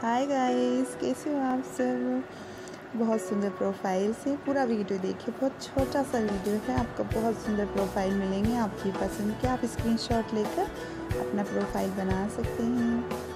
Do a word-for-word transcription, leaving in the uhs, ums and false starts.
Hi guys, कैसे हो आप सब। बहुत सुंदर प्रोफाइल से पूरा वीडियो देखिए, बहुत छोटा सा वीडियो है। आपको बहुत सुंदर प्रोफाइल मिलेंगे आपकी पसंद के। आप स्क्रीनशॉट लेकर अपना प्रोफाइल बना सकते हैं।